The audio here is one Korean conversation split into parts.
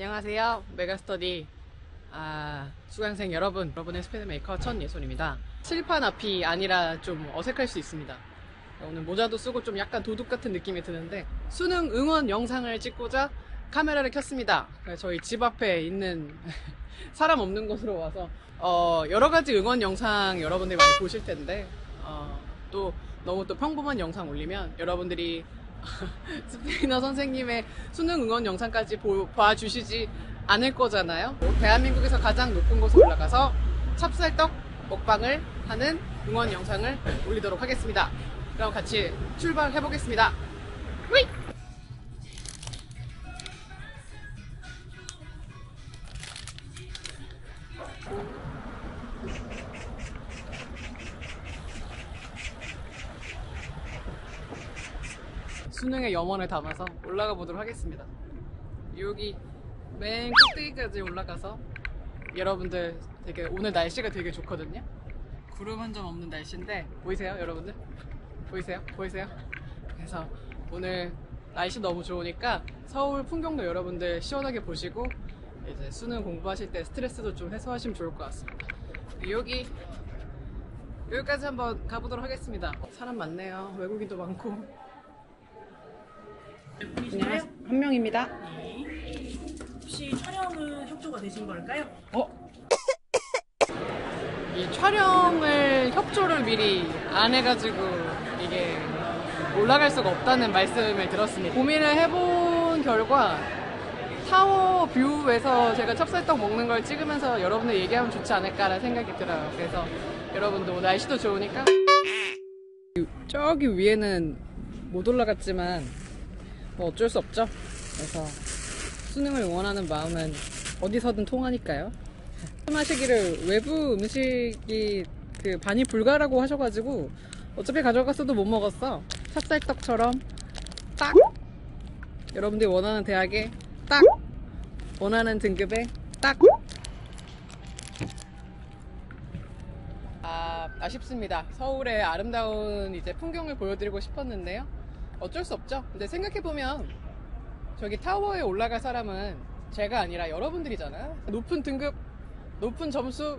안녕하세요, 메가스터디 수강생 여러분, 여러분의 스패드메이커 천예솔입니다. 칠판 앞이 아니라 좀 어색할 수 있습니다. 오늘 모자도 쓰고 좀 약간 도둑 같은 느낌이 드는데, 수능 응원 영상을 찍고자 카메라를 켰습니다. 저희 집 앞에 있는 사람 없는 곳으로 와서 여러가지 응원 영상 여러분들이 많이 보실 텐데, 또 너무 또 평범한 영상 올리면 여러분들이 스페인어 선생님의 수능 응원 영상까지 봐주시지 않을 거잖아요. 대한민국에서 가장 높은 곳에 올라가서 찹쌀떡 먹방을 하는 응원 영상을 올리도록 하겠습니다. 그럼 같이 출발해 보겠습니다. 수능의 염원을 담아서 올라가 보도록 하겠습니다. 여기 맨 꼭대기까지 올라가서, 여러분들 되게 오늘 날씨가 되게 좋거든요. 구름 한 점 없는 날씨인데 보이세요, 여러분들? 보이세요? 보이세요? 그래서 오늘 날씨 너무 좋으니까 서울 풍경도 여러분들 시원하게 보시고, 이제 수능 공부하실 때 스트레스도 좀 해소하시면 좋을 것 같습니다. 여기까지 한번 가보도록 하겠습니다. 사람 많네요. 외국인도 많고. 안녕하세요. 한 명입니다. 네. 혹시 촬영은 협조가 되신 걸까요? 이 촬영을 협조를 미리 안 해가지고 이게 올라갈 수가 없다는 말씀을 들었습니다. 고민을 해본 결과 타워 뷰에서 제가 찹쌀떡 먹는 걸 찍으면서 여러분들 얘기하면 좋지 않을까라는 생각이 들어요. 그래서 여러분도 날씨도 좋으니까 저기 위에는 못 올라갔지만 뭐 어쩔 수 없죠. 그래서 수능을 응원하는 마음은 어디서든 통하니까요. 말씀하시기를 외부 음식이 그 반이 불가라고 하셔가지고 어차피 가져갔어도 못 먹었어. 찹쌀떡처럼 딱 여러분들이 원하는 대학에 딱 원하는 등급에 딱 아쉽습니다. 서울의 아름다운 이제 풍경을 보여드리고 싶었는데요. 어쩔 수 없죠. 근데 생각해보면 저기 타워에 올라갈 사람은 제가 아니라 여러분들이잖아. 높은 등급, 높은 점수,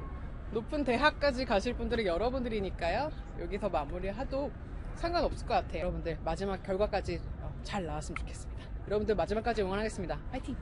높은 대학까지 가실 분들은 여러분들이니까요. 여기서 마무리해도 상관없을 것 같아요. 여러분들 마지막 결과까지 잘 나왔으면 좋겠습니다. 여러분들 마지막까지 응원하겠습니다. 파이팅!